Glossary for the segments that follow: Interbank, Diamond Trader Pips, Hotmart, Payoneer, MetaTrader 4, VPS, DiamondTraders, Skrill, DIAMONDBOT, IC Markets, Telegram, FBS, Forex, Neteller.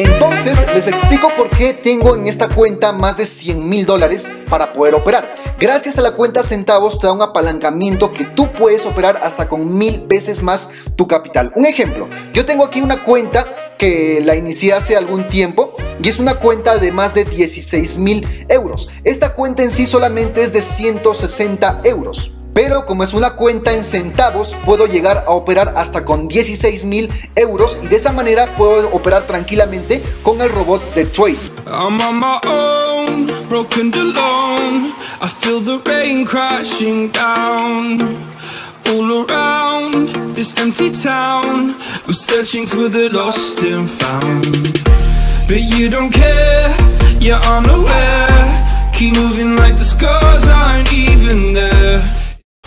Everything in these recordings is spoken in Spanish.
Entonces les explico por qué tengo en esta cuenta más de 100.000 dólares para poder operar. Gracias a la cuenta centavos te da un apalancamiento que tú puedes operar hasta con 1000 veces más tu capital. Un ejemplo, yo tengo aquí una cuenta que la inicié hace algún tiempo y es una cuenta de más de 16.000 euros. Esta cuenta en sí solamente es de 160 euros. Pero como es una cuenta en centavos, puedo llegar a operar hasta con 16.000 euros y de esa manera puedo operar tranquilamente con el robot de trading.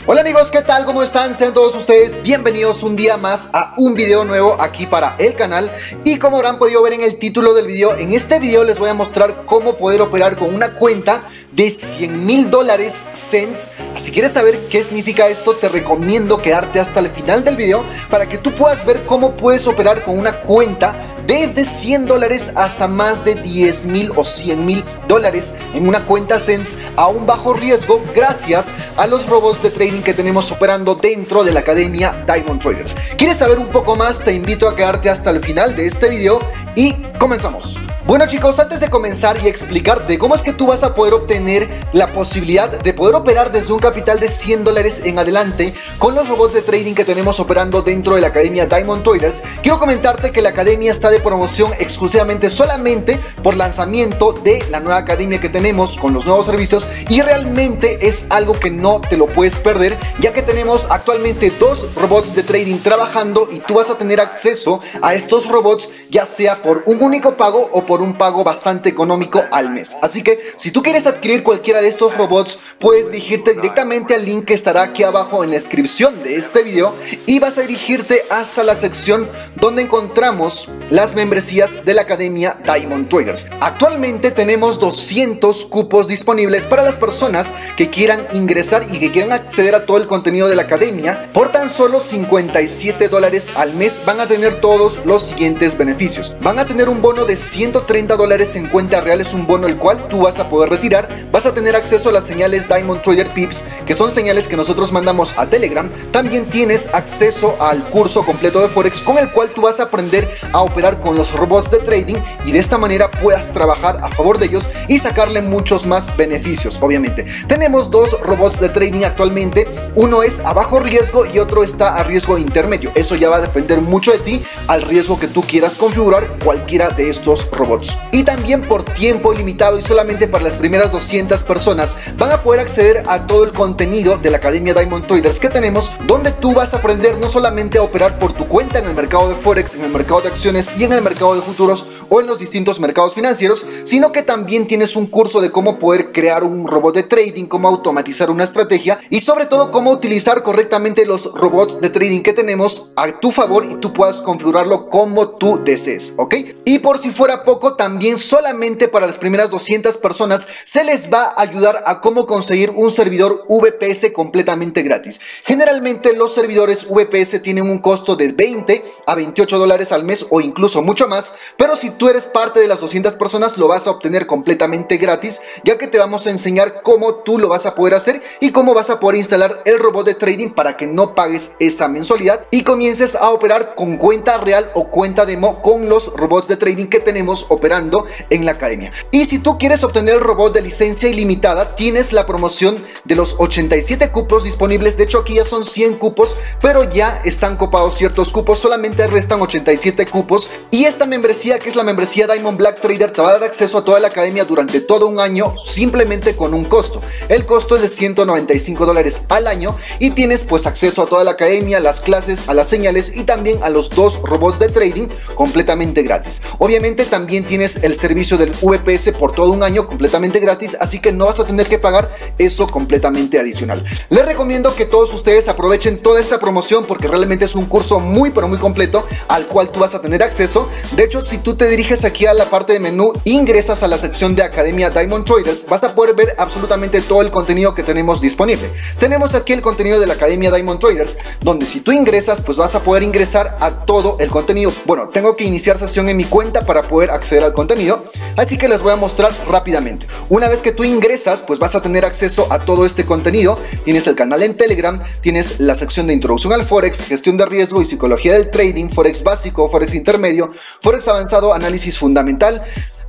Hola amigos, ¿qué tal? ¿Cómo están? Sean todos ustedes bienvenidos un día más a un video nuevo aquí para el canal. Y como habrán podido ver en el título del video, en este video les voy a mostrar cómo poder operar con una cuenta de 100.000 dólares cents. Si quieres saber qué significa esto, te recomiendo quedarte hasta el final del video para que tú puedas ver cómo puedes operar con una cuenta desde 100 dólares hasta más de 10.000 o 100.000 dólares en una cuenta cents a un bajo riesgo gracias a los robots de trading que tenemos operando dentro de la academia Diamond Traders. ¿Quieres saber un poco más? Te invito a quedarte hasta el final de este video y comenzamos. Bueno chicos, antes de comenzar y explicarte cómo es que tú vas a poder obtener la posibilidad de poder operar desde un capital de 100 dólares en adelante con los robots de trading que tenemos operando dentro de la academia Diamond Traders, quiero comentarte que la academia está de promoción exclusivamente solamente por lanzamiento de la nueva academia que tenemos con los nuevos servicios y realmente es algo que no te lo puedes perder, ya que tenemos actualmente 2 robots de trading trabajando y tú vas a tener acceso a estos robots ya sea por un único pago o por un pago bastante económico al mes. Así que si tú quieres adquirir cualquiera de estos robots, puedes dirigirte directamente al link que estará aquí abajo en la descripción de este video y vas a dirigirte hasta la sección donde encontramos las membresías de la academia Diamond Traders. Actualmente tenemos 200 cupos disponibles para las personas que quieran ingresar y que quieran acceder a todo el contenido de la academia. Por tan solo 57 dólares al mes van a tener todos los siguientes beneficios. Van a tener un bono de 130 dólares en cuenta real, es un bono el cual tú vas a poder retirar. Vas a tener acceso a las señales Diamond Trader Pips, que son señales que nosotros mandamos a Telegram. También tienes acceso al curso completo de Forex, con el cual tú vas a aprender a operar con los robots de trading y de esta manera puedas trabajar a favor de ellos y sacarle muchos más beneficios. Obviamente tenemos 2 robots de trading actualmente, uno es a bajo riesgo y otro está a riesgo intermedio. Eso ya va a depender mucho de ti al riesgo que tú quieras configurar cualquiera de estos robots. Y también por tiempo limitado y solamente para las primeras 200 personas van a poder acceder a todo el contenido de la academia Diamond Traders que tenemos, donde tú vas a aprender no solamente a operar por tu cuenta en el mercado de Forex, en el mercado de acciones y en el mercado de futuros o en los distintos mercados financieros, sino que también tienes un curso de cómo poder crear un robot de trading, cómo automatizar una estrategia y sobre todo cómo utilizar correctamente los robots de trading que tenemos a tu favor y tú puedas configurarlo como tú desees, ¿ok? Y por si fuera poco, también solamente para las primeras 200 personas se les va a ayudar a cómo conseguir un servidor VPS completamente gratis. Generalmente los servidores VPS tienen un costo de 20 a 28 dólares al mes o incluso mucho más, pero si tú eres parte de las 200 personas lo vas a obtener completamente gratis, ya que te vamos a enseñar cómo tú lo vas a poder hacer y cómo vas a poder instalar el robot de trading para que no pagues esa mensualidad y comiences a operar con cuenta real o cuenta demo con los robots de trading que tenemos operando en la academia. Y si tú quieres obtener el robot de licencia ilimitada, tienes la promoción de los 87 cupos disponibles. De hecho aquí ya son 100 cupos, pero ya están copados ciertos cupos, solamente restan 87 cupos y esta membresía que es la membresía Diamond Black Trader te va a dar acceso a toda la academia durante todo un año simplemente con un costo. El costo es de 195 dólares al año y tienes pues acceso a toda la academia, las clases, a las señales y también a los 2 robots de trading completamente gratis. Obviamente también tienes el servicio del VPS por todo un año completamente gratis, así que no vas a tener que pagar eso completamente adicional. Les recomiendo que todos ustedes aprovechen toda esta promoción porque realmente es un curso muy pero muy completo al cual tú vas a tener acceso. De hecho, si tú te diriges diriges aquí a la parte de menú, ingresas a la sección de Academia Diamond Traders, vas a poder ver absolutamente todo el contenido que tenemos disponible. Tenemos aquí el contenido de la Academia Diamond Traders, donde si tú ingresas, pues vas a poder ingresar a todo el contenido. Bueno, tengo que iniciar sesión en mi cuenta para poder acceder al contenido, así que les voy a mostrar rápidamente. Una vez que tú ingresas, pues vas a tener acceso a todo este contenido. Tienes el canal en Telegram, tienes la sección de introducción al Forex, gestión de riesgo y psicología del trading, Forex básico, Forex intermedio, Forex avanzado, análisis fundamental,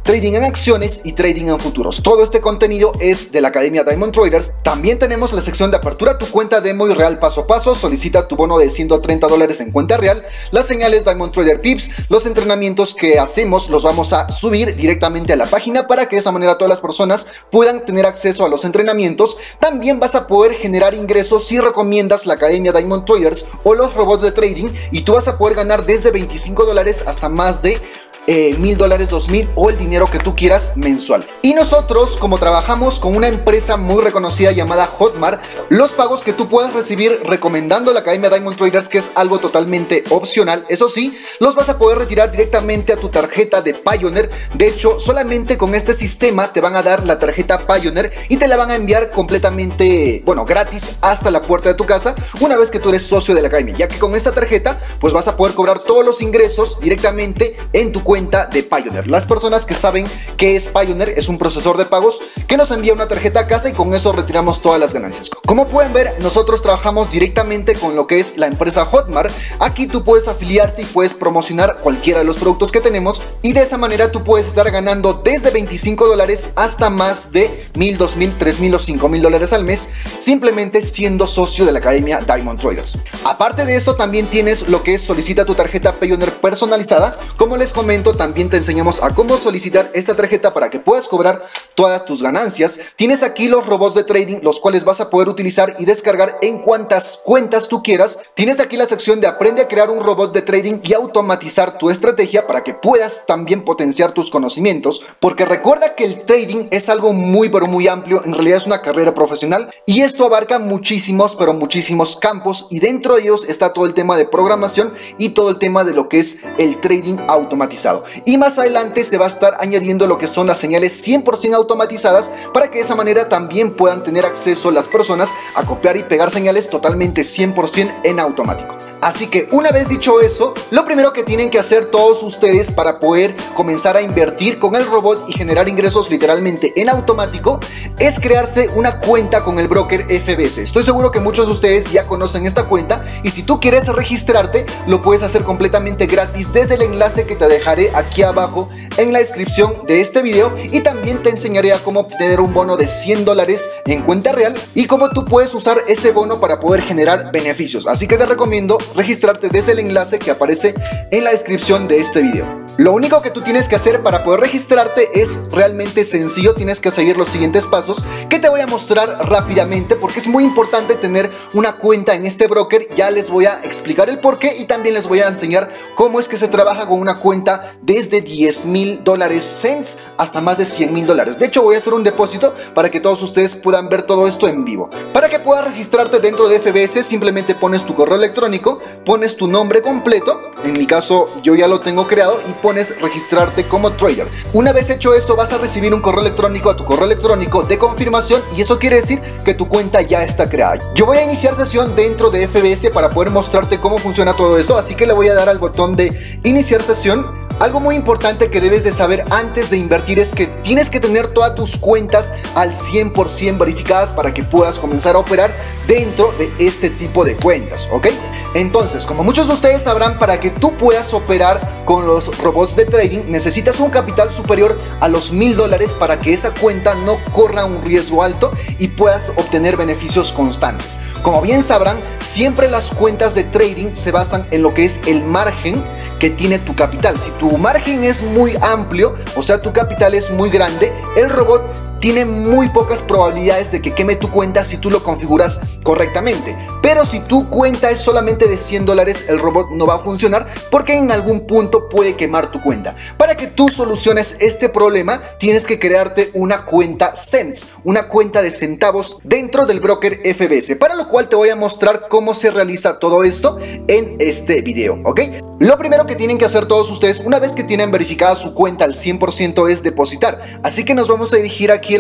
trading en acciones y trading en futuros. Todo este contenido es de la Academia Diamond Traders. También tenemos la sección de apertura tu cuenta demo y real paso a paso. Solicita tu bono de $130 en cuenta real. Las señales Diamond Trader Pips. Los entrenamientos que hacemos los vamos a subir directamente a la página para que de esa manera todas las personas puedan tener acceso a los entrenamientos. También vas a poder generar ingresos si recomiendas la Academia Diamond Traders o los robots de trading, y tú vas a poder ganar desde $25 hasta más de $1,000, $2,000 o el dinero que tú quieras mensual. Y nosotros, como trabajamos con una empresa muy reconocida llamada Hotmart, los pagos que tú puedas recibir recomendando la Academia Diamond Traders, que es algo totalmente opcional, eso sí, los vas a poder retirar directamente a tu tarjeta de Payoneer. De hecho, solamente con este sistema te van a dar la tarjeta Payoneer y te la van a enviar completamente, bueno, gratis hasta la puerta de tu casa, una vez que tú eres socio de la Academia, ya que con esta tarjeta pues vas a poder cobrar todos los ingresos directamente en tu cuenta de Payoneer. Las personas que saben qué es Payoneer, es un procesador de pagos que nos envía una tarjeta a casa y con eso retiramos todas las ganancias. Como pueden ver, nosotros trabajamos directamente con lo que es la empresa Hotmart. Aquí tú puedes afiliarte y puedes promocionar cualquiera de los productos que tenemos, y de esa manera tú puedes estar ganando desde $25 hasta más de $1,000, $2,000, $3,000 o $5,000 al mes, simplemente siendo socio de la Academia Diamond Traders. Aparte de eso, también tienes lo que es solicita tu tarjeta Payoneer personalizada. Como les comento, también te enseñamos a cómo solicitar esta tarjeta para que puedas cobrar todas tus ganancias. Tienes aquí los robots de trading, los cuales vas a poder utilizar y descargar en cuantas cuentas tú quieras. Tienes aquí la sección de aprende a crear un robot de trading y automatizar tu estrategia para que puedas también potenciar tus conocimientos, porque recuerda que el trading es algo muy pero muy amplio, en realidad es una carrera profesional y esto abarca muchísimos pero muchísimos campos, y dentro de ellos está todo el tema de programación y todo el tema de lo que es el trading automatizado. Y más adelante se va a estar añadiendo lo que son las señales 100% automatizadas, para que de esa manera también puedan tener acceso las personas a copiar y pegar señales totalmente 100% en automático. Así que una vez dicho eso, lo primero que tienen que hacer todos ustedes para poder comenzar a invertir con el robot y generar ingresos literalmente en automático es crearse una cuenta con el broker FBS. Estoy seguro que muchos de ustedes ya conocen esta cuenta, y si tú quieres registrarte lo puedes hacer completamente gratis desde el enlace que te dejaré aquí abajo en la descripción de este video, y también te enseñaré a cómo obtener un bono de $100 en cuenta real y cómo tú puedes usar ese bono para poder generar beneficios. Así que te recomiendo registrarte desde el enlace que aparece en la descripción de este video. Lo único que tú tienes que hacer para poder registrarte es realmente sencillo. Tienes que seguir los siguientes pasos que te voy a mostrar rápidamente, porque es muy importante tener una cuenta en este broker. Ya les voy a explicar el porqué y también les voy a enseñar cómo es que se trabaja con una cuenta desde $10,000 cents hasta más de $100,000. De hecho, voy a hacer un depósito para que todos ustedes puedan ver todo esto en vivo. Para que puedas registrarte dentro de FBS, simplemente pones tu correo electrónico, pones tu nombre completo. En mi caso, yo ya lo tengo creado, y pones registrarte como trader. Una vez hecho eso, vas a recibir un correo electrónico a tu correo electrónico de confirmación, y eso quiere decir que tu cuenta ya está creada. Yo voy a iniciar sesión dentro de FBS para poder mostrarte cómo funciona todo eso, así que le voy a dar al botón de iniciar sesión. Algo muy importante que debes de saber antes de invertir es que tienes que tener todas tus cuentas al 100% verificadas para que puedas comenzar a operar dentro de este tipo de cuentas, ¿ok? Entonces, como muchos de ustedes sabrán, para que tú puedas operar con los robots de trading necesitas un capital superior a los $1,000 para que esa cuenta no corra un riesgo alto y puedas obtener beneficios constantes. Como bien sabrán, siempre las cuentas de trading se basan en lo que es el margen que tiene tu capital. Si tu margen es muy amplio, o sea tu capital es muy grande, el robot tiene muy pocas probabilidades de que queme tu cuenta si tú lo configuras correctamente. Pero si tu cuenta es solamente de $100, el robot no va a funcionar porque en algún punto puede quemar tu cuenta. Para que tú soluciones este problema, tienes que crearte una cuenta cents, una cuenta de centavos dentro del broker FBS, para lo cual te voy a mostrar cómo se realiza todo esto en este video, ¿ok? Lo primero que tienen que hacer todos ustedes, una vez que tienen verificada su cuenta al 100%, es depositar. Así que nos vamos a dirigir aquí a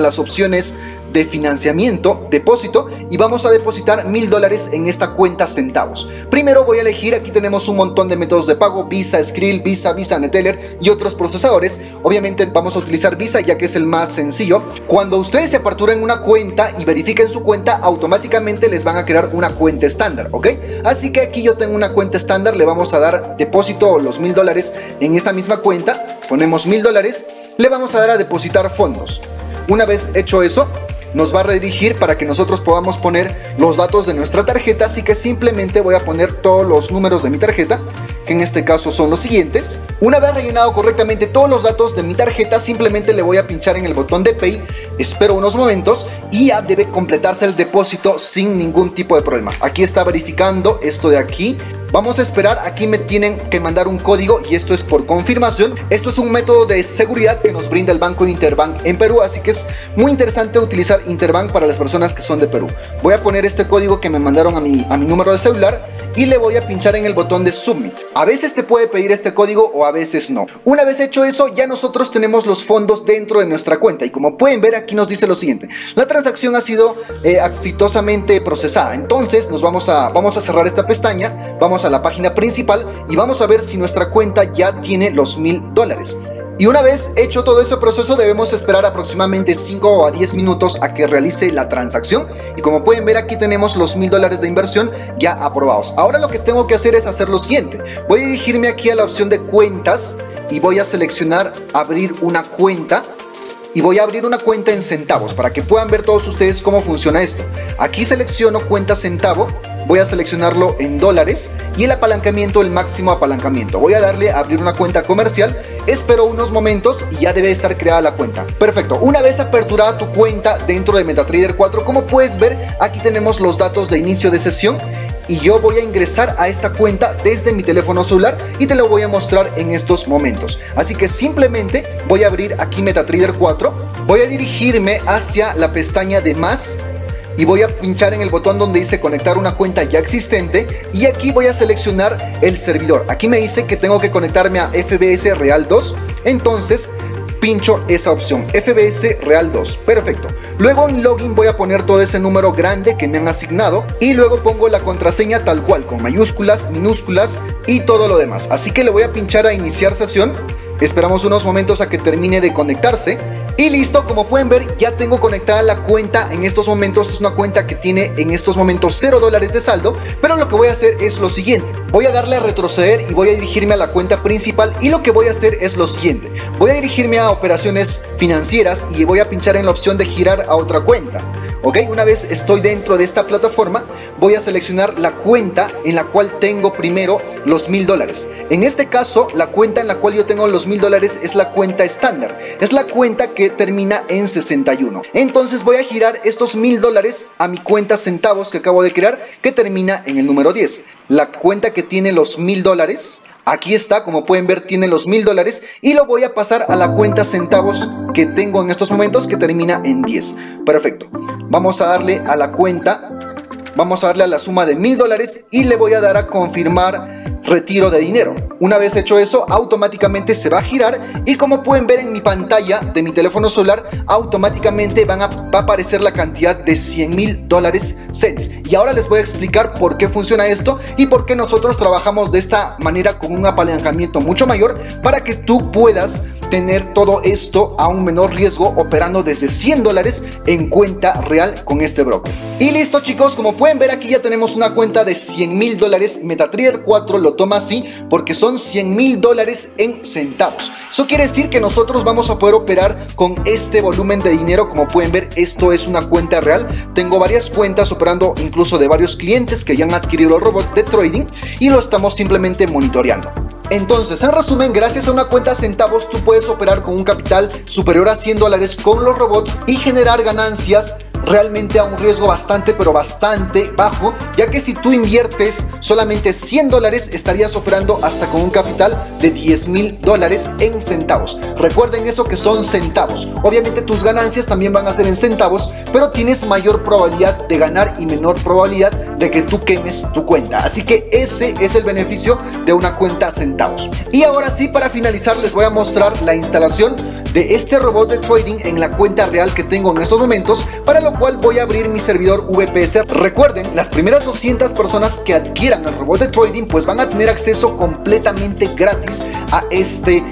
las opciones de financiamiento, depósito, y vamos a depositar $1000 en esta cuenta centavos. Primero voy a elegir, aquí tenemos un montón de métodos de pago: Visa, Skrill, Visa, Neteller y otros procesadores. Obviamente vamos a utilizar Visa, ya que es el más sencillo. Cuando ustedes se aperturen una cuenta y verifiquen su cuenta, automáticamente les van a crear una cuenta estándar, ¿ok? Así que aquí yo tengo una cuenta estándar, le vamos a dar depósito o los $1000 en esa misma cuenta. Ponemos $1000, le vamos a dar a depositar fondos. Una vez hecho eso, nos va a redirigir para que nosotros podamos poner los datos de nuestra tarjeta, así que simplemente voy a poner todos los números de mi tarjeta, que en este caso son los siguientes. Una vez rellenado correctamente todos los datos de mi tarjeta, simplemente le voy a pinchar en el botón de Pay, espero unos momentos y ya debe completarse el depósito sin ningún tipo de problemas. Aquí está verificando esto de aquí. Vamos a esperar, aquí me tienen que mandar un código y esto es por confirmación. Esto es un método de seguridad que nos brinda el banco Interbank en Perú, así que es muy interesante utilizar Interbank para las personas que son de Perú. Voy a poner este código que me mandaron a mi número de celular y le voy a pinchar en el botón de Submit. A veces te puede pedir este código o a veces no. Una vez hecho eso, ya nosotros tenemos los fondos dentro de nuestra cuenta y como pueden ver aquí nos dice lo siguiente: la transacción ha sido exitosamente procesada. Entonces nos vamos a cerrar esta pestaña, vamos a la página principal y vamos a ver si nuestra cuenta ya tiene los $1000. Y una vez hecho todo ese proceso, debemos esperar aproximadamente 5 a 10 minutos a que realice la transacción. Y como pueden ver, aquí tenemos los $1000 de inversión ya aprobados. Ahora lo que tengo que hacer es hacer lo siguiente: voy a dirigirme aquí a la opción de cuentas y voy a seleccionar abrir una cuenta. Y voy a abrir una cuenta en centavos para que puedan ver todos ustedes cómo funciona esto. Aquí selecciono cuenta centavo, voy a seleccionarlo en $, y el apalancamiento, el máximo apalancamiento. Voy a darle a abrir una cuenta comercial, espero unos momentos y ya debe estar creada la cuenta. Perfecto, una vez aperturada tu cuenta dentro de MetaTrader 4, como puedes ver, aquí tenemos los datos de inicio de sesión. Y yo voy a ingresar a esta cuenta desde mi teléfono celular y te lo voy a mostrar en estos momentos. Así que simplemente voy a abrir aquí MetaTrader 4, voy a dirigirme hacia la pestaña de más y voy a pinchar en el botón donde dice conectar una cuenta ya existente y aquí voy a seleccionar el servidor. Aquí me dice que tengo que conectarme a FBS Real 2, entonces pincho esa opción, FBS Real 2, perfecto. Luego en login voy a poner todo ese número grande que me han asignado y luego pongo la contraseña tal cual, con mayúsculas, minúsculas y todo lo demás. Así que le voy a pinchar a iniciar sesión, esperamos unos momentos a que termine de conectarse. Y listo, como pueden ver, ya tengo conectada la cuenta en estos momentos. Es una cuenta que tiene en estos momentos $0 de saldo, pero lo que voy a hacer es lo siguiente. Voy a darle a retroceder y voy a dirigirme a la cuenta principal y lo que voy a hacer es lo siguiente. Voy a dirigirme a operaciones financieras y voy a pinchar en la opción de girar a otra cuenta. Ok, una vez estoy dentro de esta plataforma, voy a seleccionar la cuenta en la cual tengo primero los $1000. En este caso, la cuenta en la cual yo tengo los $1000 es la cuenta estándar, es la cuenta que termina en 61. Entonces voy a girar estos $1000 a mi cuenta centavos que acabo de crear, que termina en el número 10. La cuenta que tiene los $1000, aquí está, como pueden ver, tiene los $1000 y lo voy a pasar a la cuenta centavos que tengo en estos momentos, que termina en 10. Perfecto, vamos a darle a la cuenta, vamos a darle a la suma de $1000 y le voy a dar a confirmar retiro de dinero. Una vez hecho eso, automáticamente se va a girar y como pueden ver en mi pantalla de mi teléfono celular, automáticamente va a aparecer la cantidad de $100,000 cents. Y ahora les voy a explicar por qué funciona esto y por qué nosotros trabajamos de esta manera con un apalancamiento mucho mayor, para que tú puedas tener todo esto a un menor riesgo operando desde $100 en cuenta real con este broker. Y listo chicos, como pueden ver aquí ya tenemos una cuenta de $100,000. MetaTrader 4 lo toma así porque son $100,000 en centavos. Eso quiere decir que nosotros vamos a poder operar con este volumen de dinero. Como pueden ver, esto es una cuenta real. Tengo varias cuentas operando, incluso de varios clientes que ya han adquirido el robot de trading, y lo estamos simplemente monitoreando. Entonces, en resumen, gracias a una cuenta centavos tú puedes operar con un capital superior a $100 con los robots y generar ganancias realmente a un riesgo bastante, pero bastante bajo, ya que si tú inviertes solamente $100 estarías operando hasta con un capital de $10.000 en centavos. Recuerden eso, que son centavos. Obviamente tus ganancias también van a ser en centavos, pero tienes mayor probabilidad de ganar y menor probabilidad de que tú quemes tu cuenta. Así que ese es el beneficio de una cuenta centavos. Y ahora sí, para finalizar, les voy a mostrar la instalación de este robot de trading en la cuenta real que tengo en estos momentos, para lo cual voy a abrir mi servidor VPS. Recuerden, las primeras 200 personas que adquieran el robot de trading pues van a tener acceso completamente gratis a este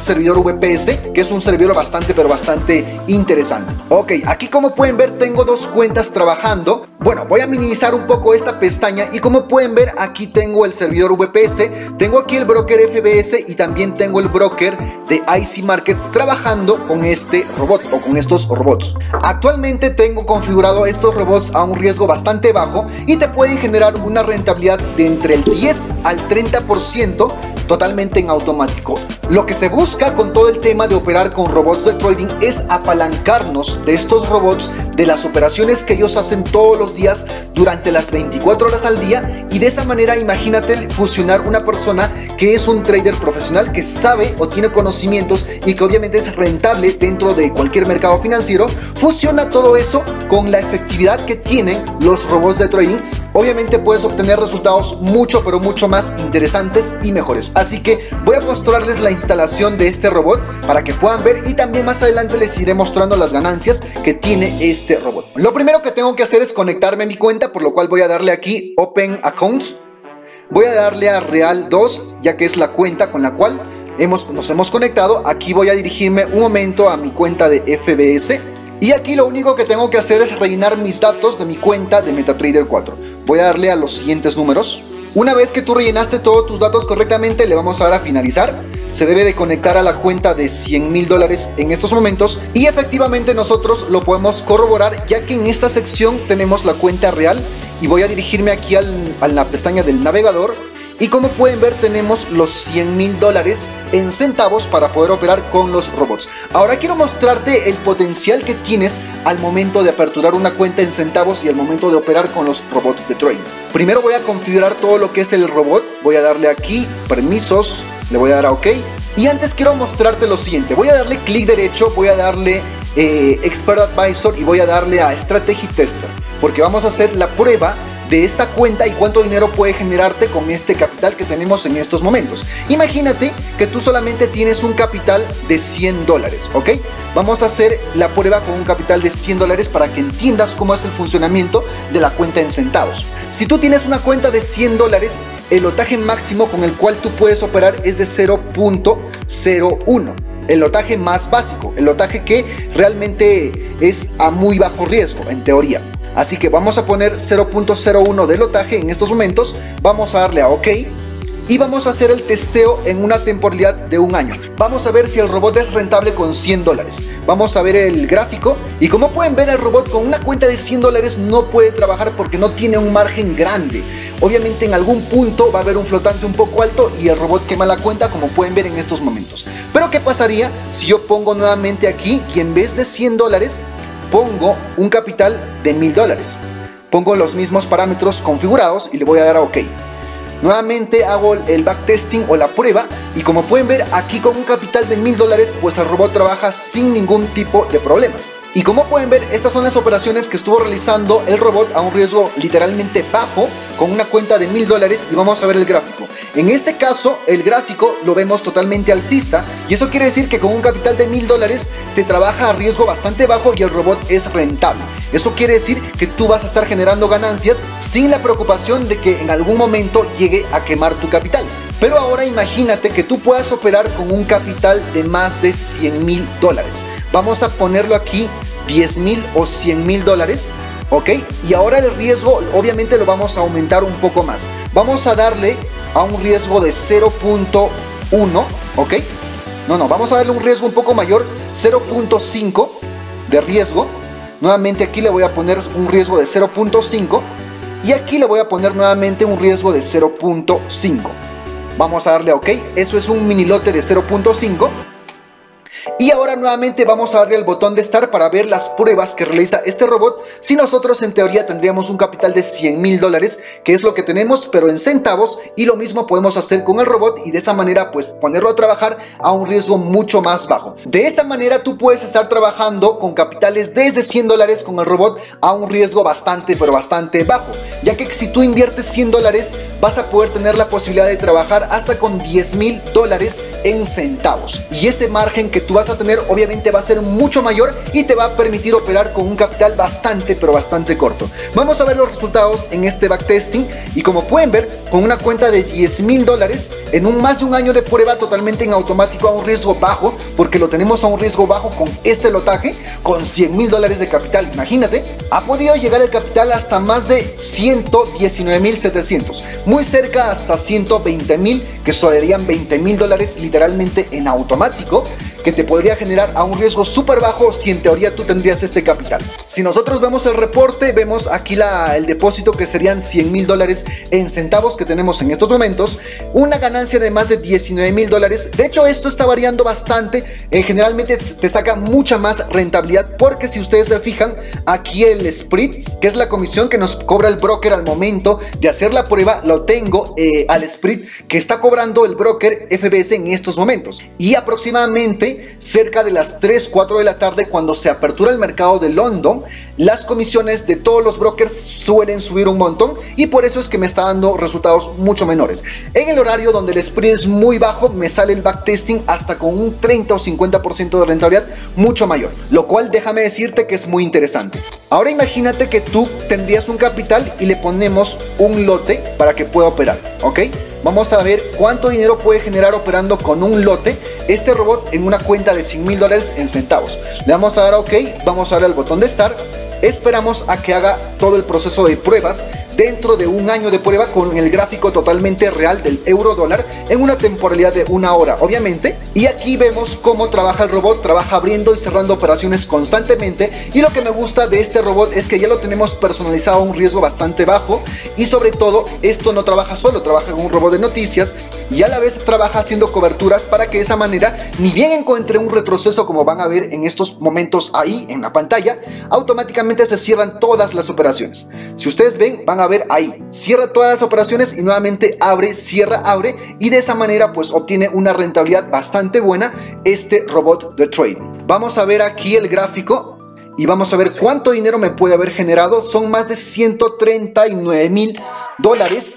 servidor VPS, que es un servidor bastante, pero bastante interesante. Ok, aquí como pueden ver tengo dos cuentas trabajando. Bueno, voy a minimizar un poco esta pestaña y como pueden ver aquí tengo el servidor VPS, tengo aquí el broker FBS y también tengo el broker de IC Markets trabajando con este robot o con estos robots. Actualmente tengo configurado estos robots a un riesgo bastante bajo y te pueden generar una rentabilidad de entre el 10 al 30% totalmente en automático. Lo que se busca con todo el tema de operar con robots de trading es apalancarnos de estos robots, de las operaciones que ellos hacen todos los días durante las 24 horas al día, y de esa manera imagínate fusionar una persona que es un trader profesional, que sabe o tiene conocimientos y que obviamente es rentable dentro de cualquier mercado financiero, fusiona todo eso con la efectividad que tienen los robots de trading. Obviamente puedes obtener resultados mucho, pero mucho más interesantes y mejores. Así que voy a mostrarles la instalación de este robot para que puedan ver, y también más adelante les iré mostrando las ganancias que tiene este robot. Lo primero que tengo que hacer es conectarme a mi cuenta, por lo cual voy a darle aquí Open Accounts, voy a darle a Real2, ya que es la cuenta con la cual nos hemos conectado. Aquí voy a dirigirme un momento a mi cuenta de FBS y aquí lo único que tengo que hacer es rellenar mis datos de mi cuenta de MetaTrader 4. Voy a darle a los siguientes números. Una vez que tú rellenaste todos tus datos correctamente, le vamos a dar a finalizar. Se debe de conectar a la cuenta de $100.000 en estos momentos, y efectivamente nosotros lo podemos corroborar, ya que en esta sección tenemos la cuenta real, y voy a dirigirme aquí a la pestaña del navegador. Y como pueden ver tenemos los $100.000 en centavos para poder operar con los robots. Ahora quiero mostrarte el potencial que tienes al momento de aperturar una cuenta en centavos y al momento de operar con los robots de trading. Primero voy a configurar todo lo que es el robot, voy a darle aquí permisos, le voy a dar a OK. Y antes quiero mostrarte lo siguiente, voy a darle clic derecho, voy a darle Expert Advisor y voy a darle a Strategy Tester, porque vamos a hacer la prueba de esta cuenta y cuánto dinero puede generarte con este capital que tenemos en estos momentos. Imagínate que tú solamente tienes un capital de $100, ¿ok? Vamos a hacer la prueba con un capital de $100 para que entiendas cómo es el funcionamiento de la cuenta en centavos. Si tú tienes una cuenta de $100, el lotaje máximo con el cual tú puedes operar es de 0.01. El lotaje más básico, el lotaje que realmente es a muy bajo riesgo en teoría. Así que vamos a poner 0.01 de lotaje en estos momentos, vamos a darle a OK y vamos a hacer el testeo en una temporalidad de un año. Vamos a ver si el robot es rentable con $100. Vamos a ver el gráfico y como pueden ver el robot con una cuenta de $100 no puede trabajar porque no tiene un margen grande. Obviamente en algún punto va a haber un flotante un poco alto y el robot quema la cuenta, como pueden ver en estos momentos. Pero ¿qué pasaría si yo pongo nuevamente aquí y en vez de $100 pongo un capital de $1.000? Pongo los mismos parámetros configurados y le voy a dar a OK. Nuevamente hago el backtesting o la prueba y como pueden ver aquí con un capital de $1.000 pues el robot trabaja sin ningún tipo de problemas. Y como pueden ver, estas son las operaciones que estuvo realizando el robot a un riesgo literalmente bajo con una cuenta de $1.000, y vamos a ver el gráfico. En este caso el gráfico lo vemos totalmente alcista y eso quiere decir que con un capital de $1.000 te trabaja a riesgo bastante bajo y el robot es rentable. Eso quiere decir que tú vas a estar generando ganancias sin la preocupación de que en algún momento llegue a quemar tu capital. Pero ahora imagínate que tú puedas operar con un capital de más de $100.000. Vamos a ponerlo aquí $10.000 o $100.000, ¿ok? Y ahora el riesgo obviamente lo vamos a aumentar un poco más. Vamos a darle a un riesgo de 0.1, ¿ok? No, vamos a darle un riesgo un poco mayor, 0.5 de riesgo. Nuevamente aquí le voy a poner un riesgo de 0.5 y aquí le voy a poner nuevamente un riesgo de 0.5. Vamos a darle a OK. Eso es un mini lote de 0.5. Y ahora nuevamente vamos a darle al botón de Start para ver las pruebas que realiza este robot. Si nosotros en teoría tendríamos un capital de $100.000, que es lo que tenemos, pero en centavos, y lo mismo podemos hacer con el robot y de esa manera pues ponerlo a trabajar a un riesgo mucho más bajo. De esa manera tú puedes estar trabajando con capitales desde $100 con el robot a un riesgo bastante, pero bastante bajo, ya que si tú inviertes $100 vas a poder tener la posibilidad de trabajar hasta con $10.000 en centavos, y ese margen que tú vas a tener obviamente va a ser mucho mayor y te va a permitir operar con un capital bastante pero bastante corto. Vamos a ver los resultados en este backtesting y como pueden ver, con una cuenta de $10.000 en más de un año de prueba totalmente en automático a un riesgo bajo, porque lo tenemos a un riesgo bajo con este lotaje, con $100.000 de capital, imagínate, ha podido llegar el capital hasta más de 119.700, muy cerca hasta 120.000, que serían $20.000 literalmente en automático, que te podría generar a un riesgo súper bajo si en teoría tú tendrías este capital. Si nosotros vemos el reporte, vemos aquí el depósito, que serían $100.000 en centavos que tenemos en estos momentos, una ganancia de más de $19.000. De hecho esto está variando bastante, generalmente te saca mucha más rentabilidad, porque si ustedes se fijan aquí el spread, que es la comisión que nos cobra el broker al momento de hacer la prueba, lo tengo al spread que está cobrando el broker FBS en estos momentos, y aproximadamente cerca de las 3-4 de la tarde, cuando se apertura el mercado de London, las comisiones de todos los brokers suelen subir un montón, y por eso es que me está dando resultados mucho menores. En el horario donde el spread es muy bajo, me sale el backtesting hasta con un 30 o 50% de rentabilidad mucho mayor, lo cual déjame decirte que es muy interesante. Ahora imagínate que tú tendrías un capital y le ponemos un lote para que pueda operar, ¿ok? Vamos a ver cuánto dinero puede generar operando con un lote este robot en una cuenta de $100.000 en centavos. Le vamos a dar a OK, vamos a darle al botón de Start. Esperamos a que haga todo el proceso de pruebas dentro de un año de prueba, con el gráfico totalmente real del euro dólar en una temporalidad de una hora obviamente. Y aquí vemos cómo trabaja el robot, trabaja abriendo y cerrando operaciones constantemente, y lo que me gusta de este robot es que ya lo tenemos personalizado a un riesgo bastante bajo, y sobre todo esto no trabaja solo, trabaja con un robot de noticias y a la vez trabaja haciendo coberturas, para que de esa manera, ni bien encuentre un retroceso como van a ver en estos momentos ahí en la pantalla, automáticamente se cierran todas las operaciones. Si ustedes ven, van a ver ahí, cierra todas las operaciones y nuevamente abre, cierra, abre, y de esa manera pues obtiene una rentabilidad bastante buena este robot de trading. Vamos a ver aquí el gráfico y vamos a ver cuánto dinero me puede haber generado. Son más de $139.000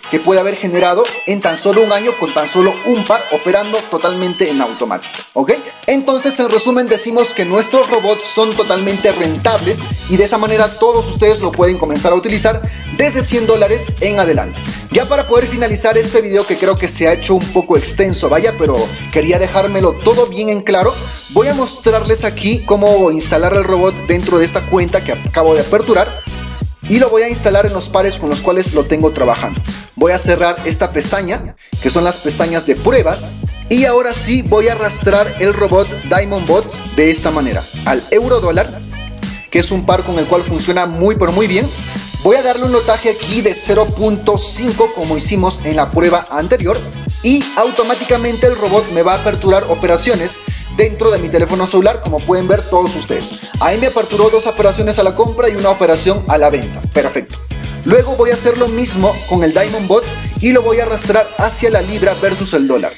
que puede haber generado en tan solo un año, con tan solo un par, operando totalmente en automático, ¿ok? Entonces, en resumen, decimos que nuestros robots son totalmente rentables, y de esa manera todos ustedes lo pueden comenzar a utilizar desde $100 en adelante. Ya para poder finalizar este video, que creo que se ha hecho un poco extenso, vaya, pero quería dejármelo todo bien en claro, voy a mostrarles aquí cómo instalar el robot dentro de esta cuenta que acabo de aperturar, y lo voy a instalar en los pares con los cuales lo tengo trabajando. Voy a cerrar esta pestaña, que son las pestañas de pruebas, y ahora sí voy a arrastrar el robot Diamond Bot de esta manera al euro dólar, que es un par con el cual funciona muy pero muy bien. Voy a darle un lotaje aquí de 0.5 como hicimos en la prueba anterior, y automáticamente el robot me va a aperturar operaciones dentro de mi teléfono celular, como pueden ver todos ustedes. Ahí me aperturó dos operaciones a la compra y una operación a la venta. Perfecto. Luego voy a hacer lo mismo con el Diamond Bot y lo voy a arrastrar hacia la libra versus el dólar.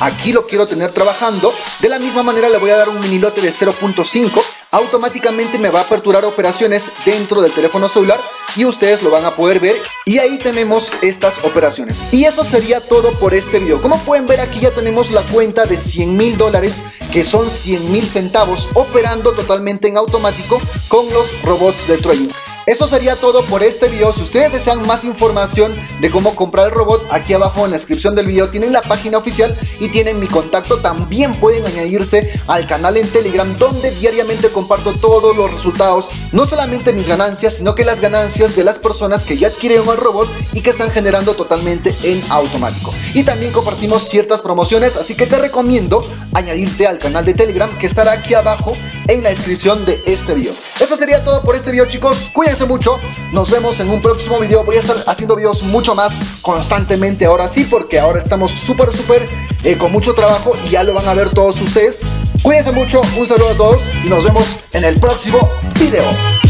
Aquí lo quiero tener trabajando. De la misma manera le voy a dar un mini lote de 0.5. Automáticamente me va a aperturar operaciones dentro del teléfono celular y ustedes lo van a poder ver, y ahí tenemos estas operaciones. Y eso sería todo por este video. Como pueden ver, aquí ya tenemos la cuenta de $100.000, que son $100.000 centavos, operando totalmente en automático con los robots de trading. Eso sería todo por este video. Si ustedes desean más información de cómo comprar el robot, aquí abajo en la descripción del video tienen la página oficial y tienen mi contacto. También pueden añadirse al canal en Telegram, donde diariamente comparto todos los resultados, no solamente mis ganancias, sino que las ganancias de las personas que ya adquirieron el robot y que están generando totalmente en automático. Y también compartimos ciertas promociones, así que te recomiendo añadirte al canal de Telegram, que estará aquí abajo en la descripción de este video. Eso sería todo por este video, chicos. Cuídense. cuídense mucho, nos vemos en un próximo video. Voy a estar haciendo videos mucho más constantemente ahora sí, porque ahora estamos súper con mucho trabajo y ya lo van a ver todos ustedes. Cuídense mucho, un saludo a todos y nos vemos en el próximo video.